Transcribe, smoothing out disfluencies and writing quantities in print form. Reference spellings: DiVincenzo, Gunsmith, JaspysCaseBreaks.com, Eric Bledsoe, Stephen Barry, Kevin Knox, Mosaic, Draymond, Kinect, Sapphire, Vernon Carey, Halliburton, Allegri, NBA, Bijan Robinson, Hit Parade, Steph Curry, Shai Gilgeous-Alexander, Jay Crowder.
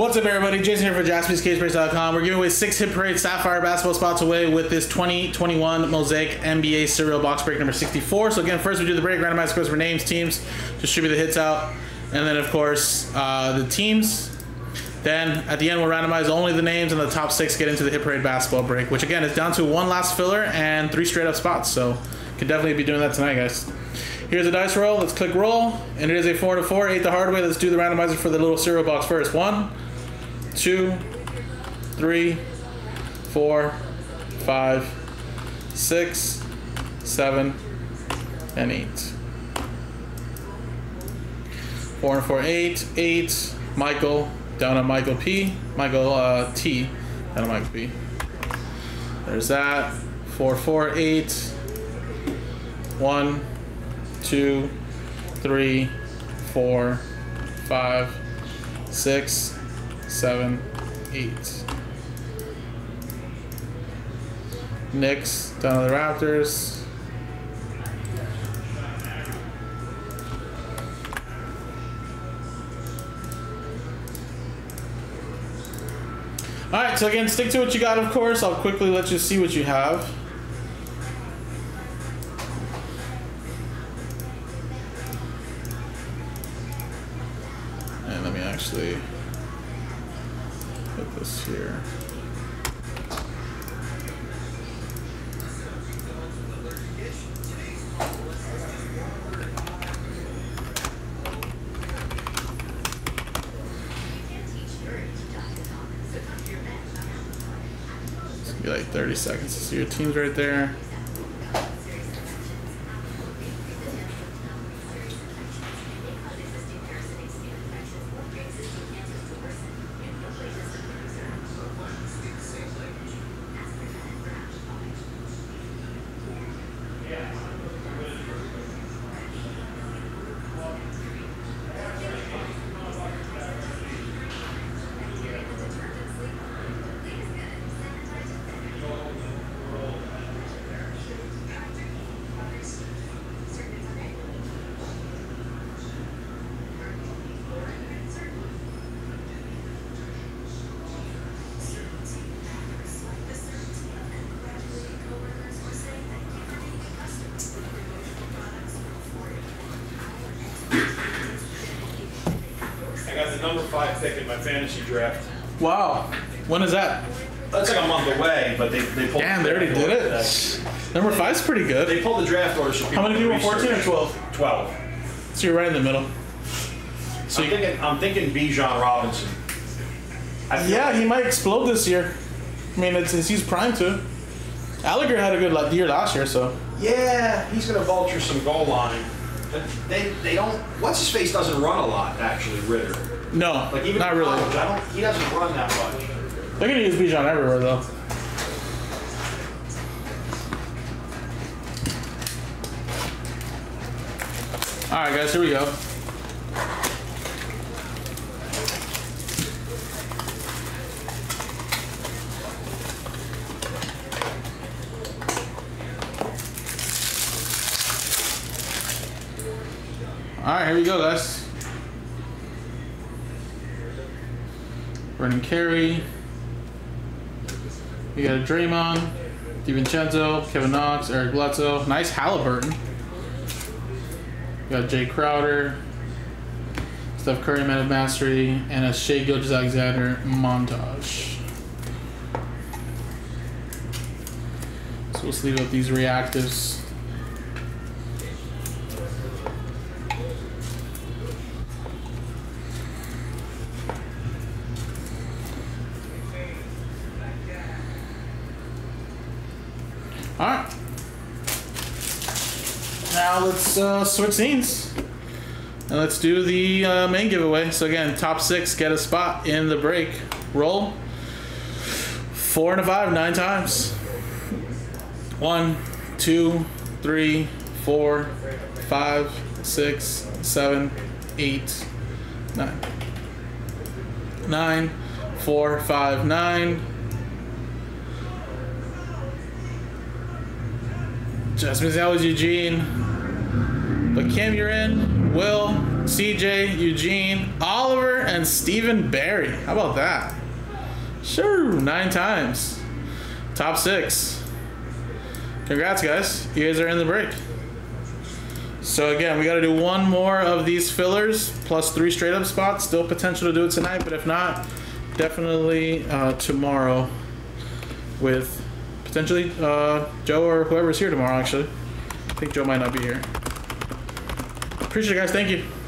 What's up, everybody? Jason here for JaspysCaseBreaks.com. We're giving away 6 Hit Parade Sapphire basketball spots away with this 2021 Mosaic NBA serial box break number 64. So again, first we do the break, randomized scores for names, teams, distribute the hits out, and then of course the teams. Then at the end we'll randomize only the names, and the top 6 get into the Hit Parade basketball break, which again is down to one last filler and 3 straight up spots. So could definitely be doing that tonight, guys. Here's a dice roll. Let's click roll, and it is a 4 to 4. 8 the hard way. Let's do the randomizer for the little cereal box first. 1, 2, 3, 4, 5, 6, 7, and 8. 4 and 4, 8. 8. Michael down on Michael P. Michael T. Down on Michael P. There's that. 4, 4, 8. 1, 2, 3, 4, 5, 6, 7, 8. Knicks down to the Raptors. Alright, so again, stick to what you got, of course. I'll quickly let you see what you have. And let me actually put this here. It's gonna be like 30 seconds to see your teams right there. Number 5 pick in my fantasy draft. Wow. When is that? That's like a month away, but they pulled. Damn, they already did it. Number 5's pretty good. They pulled the draft order. How many people? 14 or 12? 12. So you're right in the middle. So I'm thinking Bijan Robinson. Yeah, he might explode this year. I mean, he's primed to. Allegri had a good year last year, so. Yeah, he's gonna vulture some goal line. But they don't. What's his face doesn't run a lot, actually, Ritter. No, like even not really. College, he doesn't run that much. They're gonna use Bijan everywhere, though. All right, guys, here we go. All right, here we go, guys. Vernon Carey. You got a Draymond, DiVincenzo, Kevin Knox, Eric Bledsoe. Nice Halliburton. You got Jay Crowder, Steph Curry, Man of Mastery, and a Shai Gilgeous-Alexander montage. So we'll sleeve up these reactives. All right, now let's switch scenes and let's do the main giveaway. So again, top 6 get a spot in the break. Roll 4 and a 5, 9 times. 1, 2, 3, 4, 5, 6, 7, 8, 9. 9, 4, 5, 9. Jasmine's out with Eugene. But Kim, you're in. Will, CJ, Eugene, Oliver, and Stephen Barry. How about that? Sure, 9 times. Top 6. Congrats, guys. You guys are in the break. So again, we got to do one more of these fillers, plus 3 straight-up spots. Still potential to do it tonight, but if not, definitely tomorrow with potentially Joe or whoever's here tomorrow, actually. I think Joe might not be here. Appreciate it, guys. Thank you.